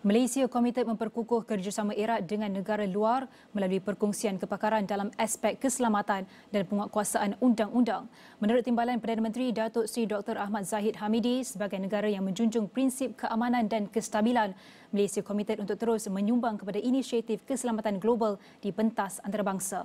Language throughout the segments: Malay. Malaysia komited memperkukuh kerjasama erat dengan negara luar melalui perkongsian kepakaran dalam aspek keselamatan dan penguatkuasaan undang-undang. Menurut Timbalan Perdana Menteri Datuk Seri Dr. Ahmad Zahid Hamidi, sebagai negara yang menjunjung prinsip keamanan dan kestabilan, Malaysia komited untuk terus menyumbang kepada inisiatif keselamatan global di pentas antarabangsa.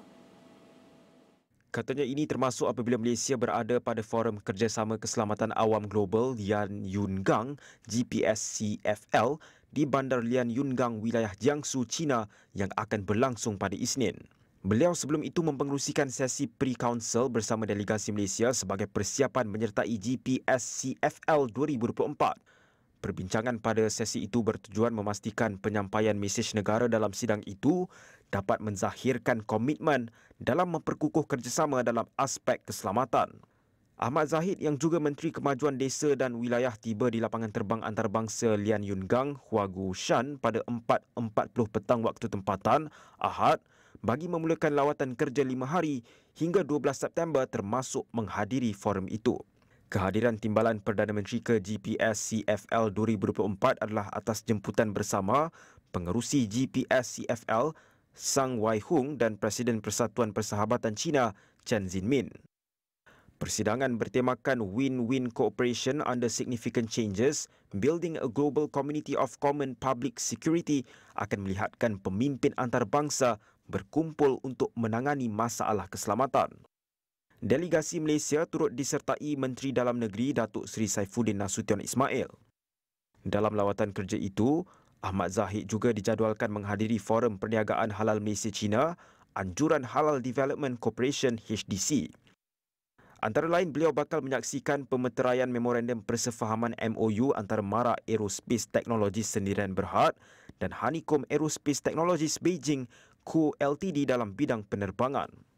Katanya ini termasuk apabila Malaysia berada pada Forum Kerjasama Keselamatan Awam Global Lianyungang GPSCFL di Bandar Lianyungang, wilayah Jiangsu, China yang akan berlangsung pada Isnin. Beliau sebelum itu mempengerusikan sesi pre-council bersama delegasi Malaysia sebagai persiapan menyertai GPSCFL 2024. Perbincangan pada sesi itu bertujuan memastikan penyampaian mesej negara dalam sidang itu dapat menzahirkan komitmen dalam memperkukuh kerjasama dalam aspek keselamatan. Ahmad Zahid yang juga Menteri Kemajuan Desa dan Wilayah tiba di lapangan terbang antarabangsa Lianyungang, Hua Gu Shan pada 4.40 petang waktu tempatan Ahad bagi memulakan lawatan kerja 5 hari hingga 12 September termasuk menghadiri forum itu. Kehadiran Timbalan Perdana Menteri ke GPSCFL 2024 adalah atas jemputan bersama pengerusi GPSCFL Sang Wai Hung dan Presiden Persatuan Persahabatan China Chen Xinmin. Persidangan bertemakan Win-Win Cooperation Under Significant Changes, Building a Global Community of Common Public Security akan melihatkan pemimpin antarabangsa berkumpul untuk menangani masalah keselamatan. Delegasi Malaysia turut disertai Menteri Dalam Negeri Datuk Seri Saifuddin Nasution Ismail. Dalam lawatan kerja itu, Ahmad Zahid juga dijadualkan menghadiri Forum Perniagaan Halal Malaysia-China, Anjuran Halal Development Corporation HDC. Antara lain, beliau bakal menyaksikan pemeteraian Memorandum Persefahaman MOU antara Mara Aerospace Technologies Sendirian Berhad dan Hanicom Aerospace Technologies Beijing Co. Ltd dalam bidang penerbangan.